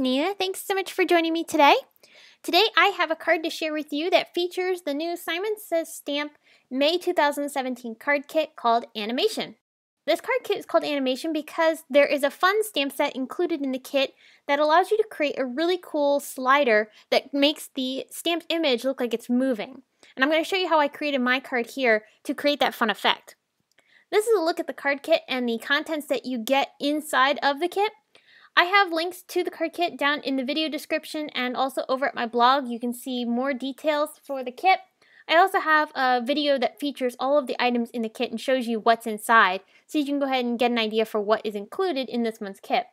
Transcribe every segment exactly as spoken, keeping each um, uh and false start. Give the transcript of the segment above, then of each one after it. Nina. Thanks so much for joining me today. Today I have a card to share with you that features the new Simon Says Stamp May two thousand seventeen card kit called Animation. This card kit is called Animation because there is a fun stamp set included in the kit that allows you to create a really cool slider that makes the stamped image look like it's moving. And I'm going to show you how I created my card here to create that fun effect. This is a look at the card kit and the contents that you get inside of the kit. I have links to the card kit down in the video description and also over at my blog. You can see more details for the kit. I also have a video that features all of the items in the kit and shows you what's inside, so you can go ahead and get an idea for what is included in this month's kit.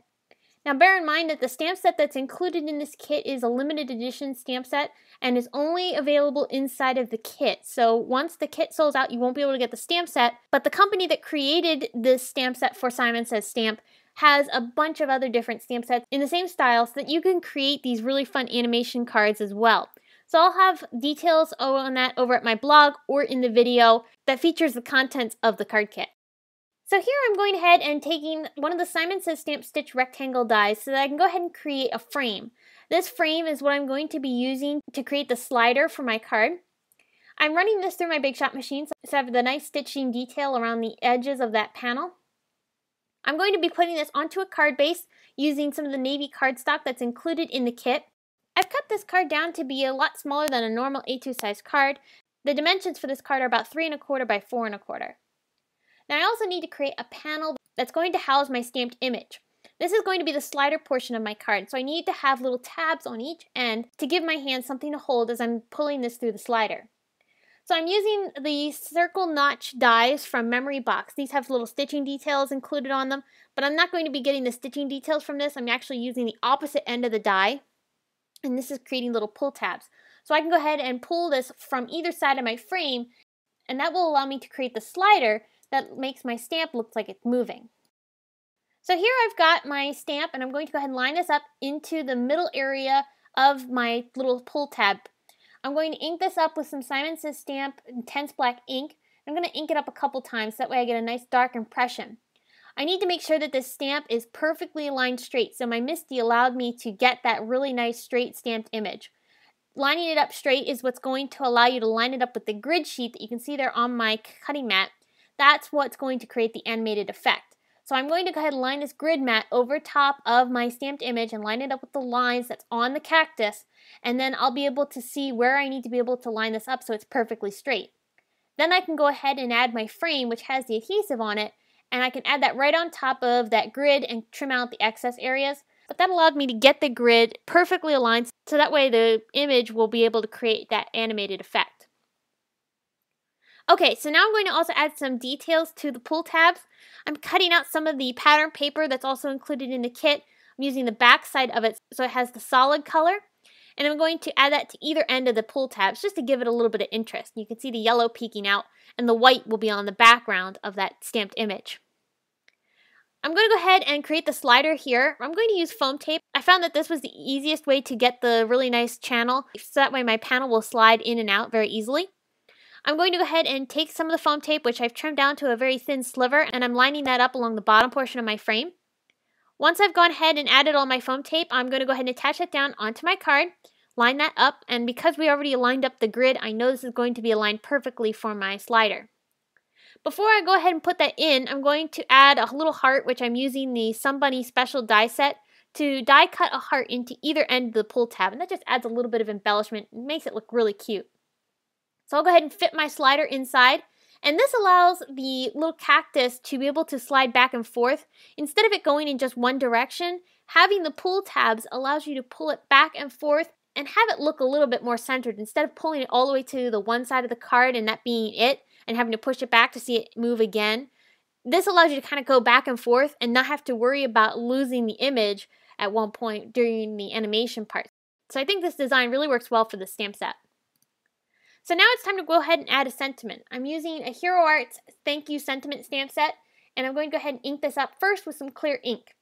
Now bear in mind that the stamp set that's included in this kit is a limited edition stamp set and is only available inside of the kit. So once the kit sells out, you won't be able to get the stamp set, but the company that created this stamp set for Simon Says Stamp has a bunch of other different stamp sets in the same style so that you can create these really fun animation cards as well. So I'll have details on that over at my blog or in the video that features the contents of the card kit. So here I'm going ahead and taking one of the Simon Says Stamp Stitch rectangle dies so that I can go ahead and create a frame. This frame is what I'm going to be using to create the slider for my card. I'm running this through my Big Shot machine so I have the nice stitching detail around the edges of that panel. I'm going to be putting this onto a card base using some of the navy cardstock that's included in the kit. I've cut this card down to be a lot smaller than a normal A two size card. The dimensions for this card are about three and a quarter by four and a quarter. Now I also need to create a panel that's going to house my stamped image. This is going to be the slider portion of my card, so I need to have little tabs on each end to give my hand something to hold as I'm pulling this through the slider. So I'm using the circle notch dies from Memory Box. These have little stitching details included on them, but I'm not going to be getting the stitching details from this. I'm actually using the opposite end of the die. And this is creating little pull tabs. So I can go ahead and pull this from either side of my frame, and that will allow me to create the slider that makes my stamp look like it's moving. So here I've got my stamp, and I'm going to go ahead and line this up into the middle area of my little pull tab. I'm going to ink this up with some Simon Says Stamp Intense Black ink. I'm going to ink it up a couple times, so that way I get a nice dark impression. I need to make sure that this stamp is perfectly lined straight, so my Misti allowed me to get that really nice straight stamped image. Lining it up straight is what's going to allow you to line it up with the grid sheet that you can see there on my cutting mat. That's what's going to create the animated effect. So I'm going to go ahead and line this grid mat over top of my stamped image and line it up with the lines that's on the cactus, and then I'll be able to see where I need to be able to line this up so it's perfectly straight. Then I can go ahead and add my frame, which has the adhesive on it, and I can add that right on top of that grid and trim out the excess areas. But that allowed me to get the grid perfectly aligned, so that way the image will be able to create that animated effect. Okay, so now I'm going to also add some details to the pull tabs. I'm cutting out some of the pattern paper that's also included in the kit. I'm using the back side of it so it has the solid color. And I'm going to add that to either end of the pull tabs just to give it a little bit of interest. You can see the yellow peeking out, and the white will be on the background of that stamped image. I'm going to go ahead and create the slider here. I'm going to use foam tape. I found that this was the easiest way to get the really nice channel, so that way my panel will slide in and out very easily. I'm going to go ahead and take some of the foam tape, which I've trimmed down to a very thin sliver, and I'm lining that up along the bottom portion of my frame. Once I've gone ahead and added all my foam tape, I'm going to go ahead and attach it down onto my card, line that up, and because we already lined up the grid, I know this is going to be aligned perfectly for my slider. Before I go ahead and put that in, I'm going to add a little heart, which I'm using the Some Bunny Special Die Set, to die cut a heart into either end of the pull tab, and that just adds a little bit of embellishment and makes it look really cute. So I'll go ahead and fit my slider inside. And this allows the little cactus to be able to slide back and forth. Instead of it going in just one direction, having the pull tabs allows you to pull it back and forth and have it look a little bit more centered. Instead of pulling it all the way to the one side of the card and that being it, and having to push it back to see it move again, this allows you to kind of go back and forth and not have to worry about losing the image at one point during the animation part. So I think this design really works well for the stamp set. So now it's time to go ahead and add a sentiment. I'm using a Hero Arts Thank You Sentiment stamp set, and I'm going to go ahead and ink this up first with some clear ink.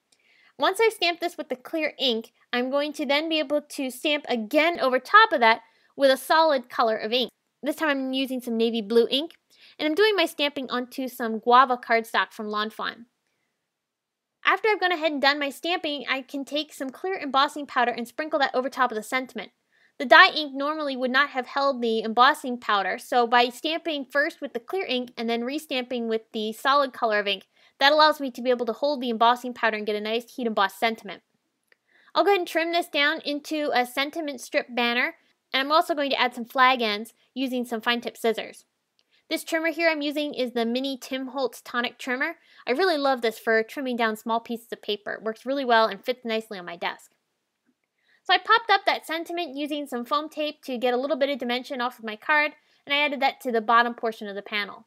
Once I stamp this with the clear ink, I'm going to then be able to stamp again over top of that with a solid color of ink. This time I'm using some navy blue ink, and I'm doing my stamping onto some guava cardstock from Lawn Fawn. After I've gone ahead and done my stamping, I can take some clear embossing powder and sprinkle that over top of the sentiment. The dye ink normally would not have held the embossing powder, so by stamping first with the clear ink and then restamping with the solid color of ink, that allows me to be able to hold the embossing powder and get a nice heat embossed sentiment. I'll go ahead and trim this down into a sentiment strip banner, and I'm also going to add some flag ends using some fine tip scissors. This trimmer here I'm using is the mini Tim Holtz Tonic trimmer. I really love this for trimming down small pieces of paper. It works really well and fits nicely on my desk. So I popped up that sentiment using some foam tape to get a little bit of dimension off of my card, and I added that to the bottom portion of the panel.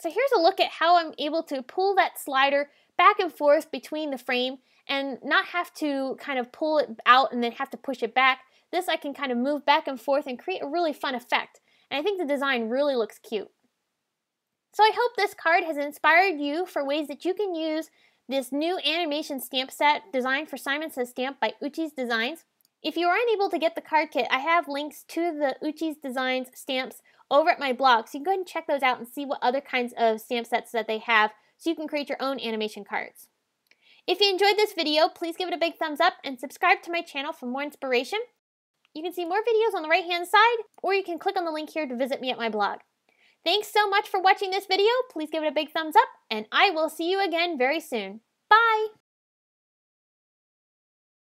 So here's a look at how I'm able to pull that slider back and forth between the frame and not have to kind of pull it out and then have to push it back. This I can kind of move back and forth and create a really fun effect. And I think the design really looks cute. So I hope this card has inspired you for ways that you can use this new animation stamp set designed for Simon Says Stamp by Uchi's Designs. If you are unable to get the card kit, I have links to the Uchi's Designs stamps over at my blog, so you can go ahead and check those out and see what other kinds of stamp sets that they have so you can create your own animation cards. If you enjoyed this video, please give it a big thumbs up and subscribe to my channel for more inspiration. You can see more videos on the right-hand side, or you can click on the link here to visit me at my blog. Thanks so much for watching this video. Please give it a big thumbs up, and I will see you again very soon. Bye!